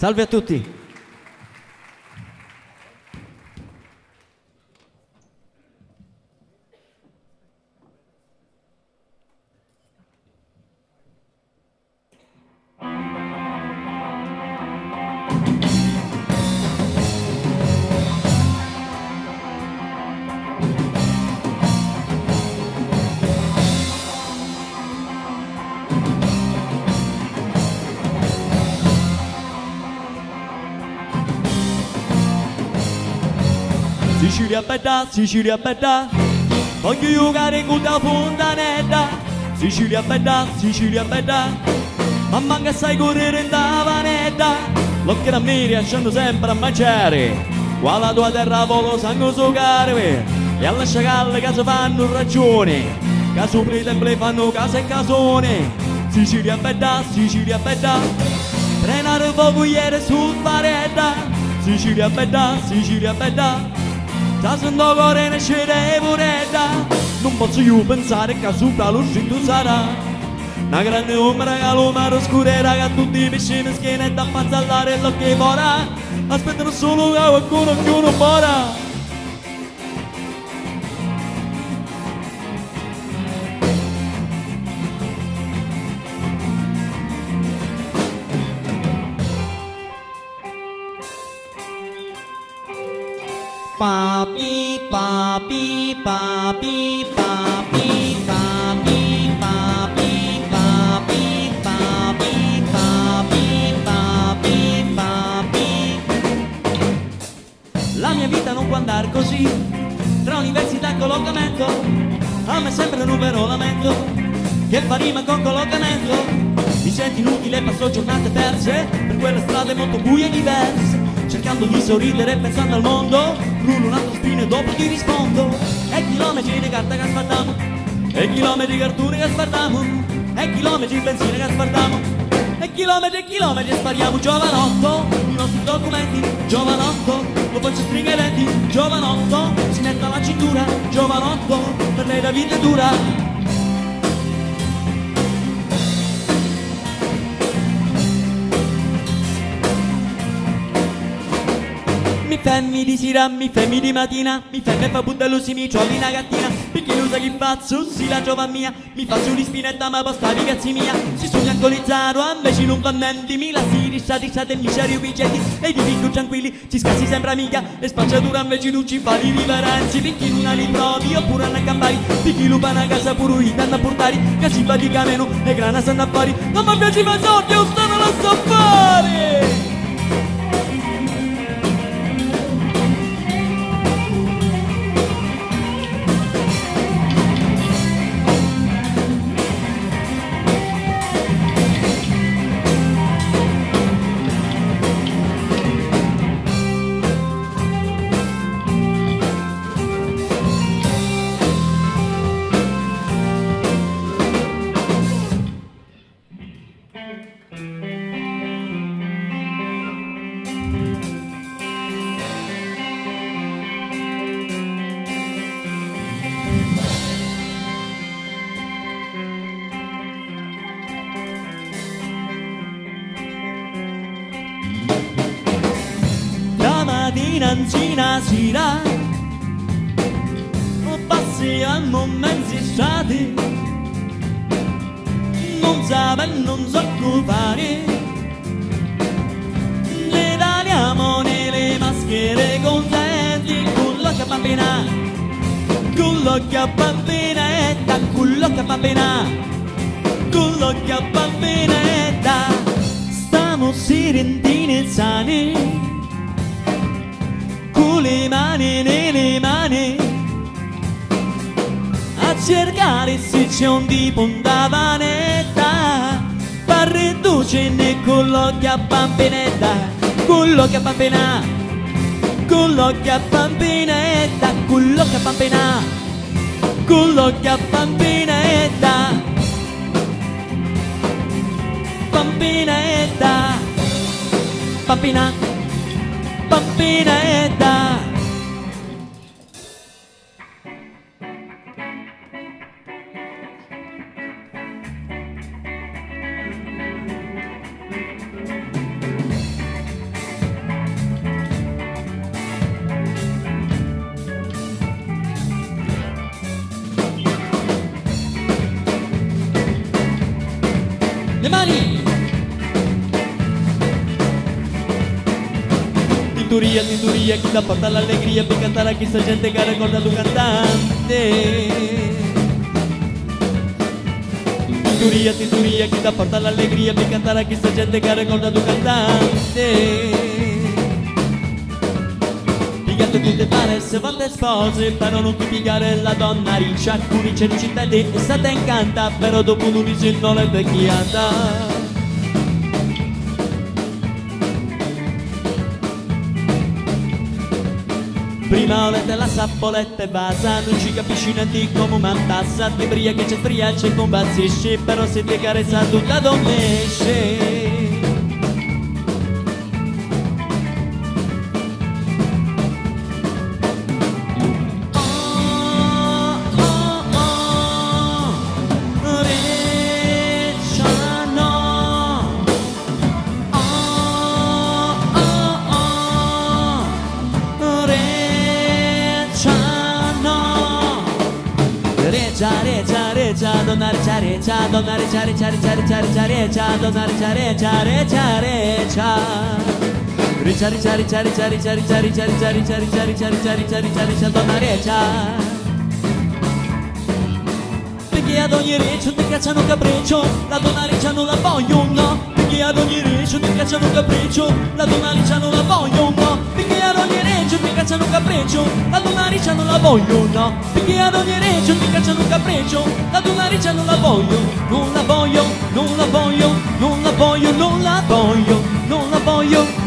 Salve a tutti. Sicilia bella, voglio giocare con la fontanella. Sicilia bella, ma manca sai correre in la vanetta. L'occhio da me riescendo sempre a mangiare, qua la tua terra volo sangue soccare. E alla sciacalle che si fanno ragione, che sopra i templi fanno casa e casone. Sicilia bella, trenare poco ieri su paretta. Sicilia bella, da sento cuore nasce devoretta. Non posso più pensare che sopra l'uscio tu sarà una grande ombra che l'omaro oscurerà, che tutti i pesci mi schiena da ammazzallare lo che vorrà. Aspettano solo che qualcuno più non muora. Papi, papi, papi, papi, papi, papi, papi, papi, papi, papi, papi. La mia vita non può andare così, tra università e collocamento. A me sempre un vero lamento, che fa rima con collocamento. Mi sento inutile, passo giornate perse, per quelle strade molto buie e diverse. Cercando di sorridere e pensando al mondo, rullo un altro spino e dopo ti rispondo. E chilometri di carta che spartiamo, e chilometri di cartone che spartiamo, e chilometri di benzina che spartiamo, e chilometri spariamo. Giovanotto, i nostri documenti, giovanotto, lo faccio stringere i denti, giovanotto, si metta la cintura, giovanotto, per lei la vita è dura. Femmi di sera, mi femmi di mattina, mi femmi e fa budello si mi cioli una gattina. Perché usa chi pazzo, si la giova mia, mi faccio di spinetta ma posta di cazzi mia. Si sogna con il zaro, invece non commenti, mi la si rissate, mi sciari i pigetti. E di picco tranquilli, ci scassi sempre amica, e spacciatura invece non ci fa di riverenzi. Perché non ha riprovi oppure hanno a campari, di chi lupa una casa pure i danno a portare. Che si fa di cameno e grana sanno a fare, non mi piace ma so che io stanno lo so fare. Cina sera, passiamo mezzi strati, non sapendo, non so occupare, le tagliamo nelle maschere contenti, collocca bambinetta, collocca bambinetta, stiamo serendine sane. Con le mani nelle mani a cercare se c'è un tipo da vanetta, parre duce ne colloquia bambinetta, colloquia bambina, colloquia bambinetta, colloquia bambina, colloquia bambinetta, bambinetta, bambina. Bambinetta. le mani. Tinturía, aquí la pata, la alegría, me encantará que esa gente que recorda a tu cantante. Tinturía, aquí la pata, la alegría, me encantará que esa gente que recorda a tu cantante. Piccato tutte pare se vanno spose, però non ti piccare la donna riccia. Alcuni cerucita di estate incanta, però dopo l'11 non è vecchiata. Prima olete la sappoletta e basa, non ci capisci niente come una tassa. Ti bria che c'è fria, c'è combazzisci, però se ti carezza tutta domesce. Donna regia, regia, donna regia. Perché ad ogni regia ti cacciano capriccio, la donna regia non la voglio, no. Perché ad ogni regia ti cacciano capriccio, la donna regia non la voglio, no. Perché ad ogni regia ti cacciano capriccio, la donna regia non la voglio, no. Perché ad ogni regia ti cacciano capriccio, la donna regia non la voglio, non la voglio, non la voglio, non la voglio, non la voglio,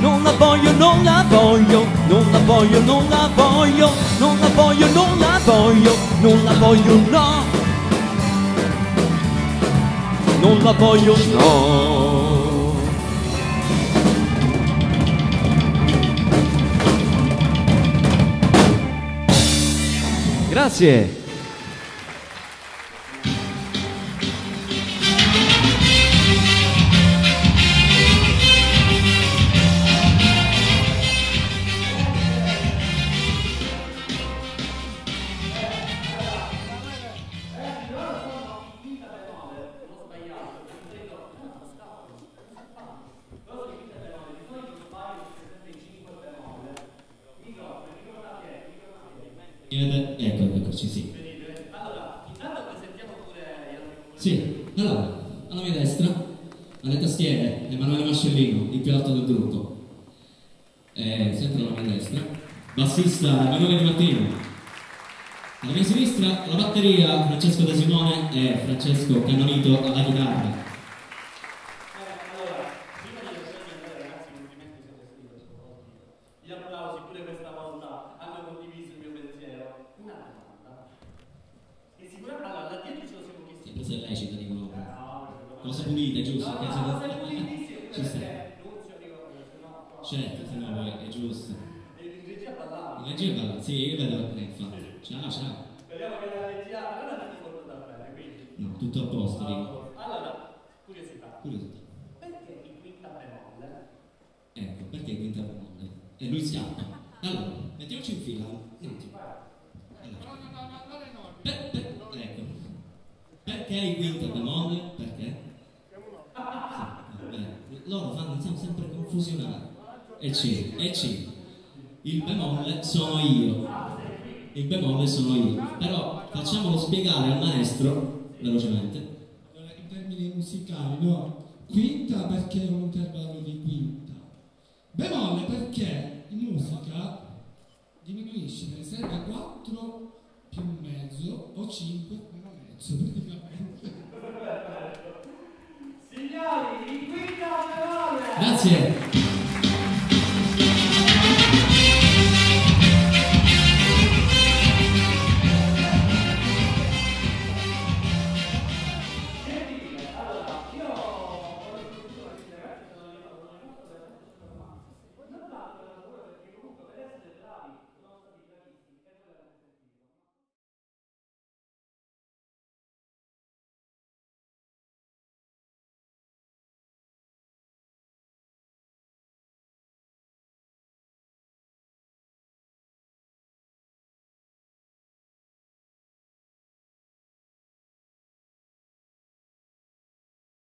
non la voglio, non la voglio, non la voglio, non la voglio, non la voglio, non la voglio, non la voglio, non la voglio, no. Non la voglio, no. Grazie. Emanuele Mascellino, il pilota del gruppo, sempre alla mia destra, bassista Emanuele Di Martino, alla mia sinistra la batteria Francesco De Simone e Francesco Cannonito alla chitarra. Tutto a posto, dico. Allora, curiosità. Perché in Quinta Bemolle? Ecco, perché in Quinta Bemolle? E lui scappa. Allora, mettiamoci in fila. Ecco. Perché in Quinta Bemolle? Perché? Sì, loro fanno, siamo sempre confusionati. E C. Il bemolle sono io. Il bemolle sono io. Però facciamolo spiegare al maestro velocemente. Allora, in termini musicali, no? Quinta perché è un intervallo di quinta. Bemolle perché in musica diminuisce, ne serve a 4 più mezzo o 5 meno mezzo, praticamente. Signori, in Quinta Bemolle! Grazie!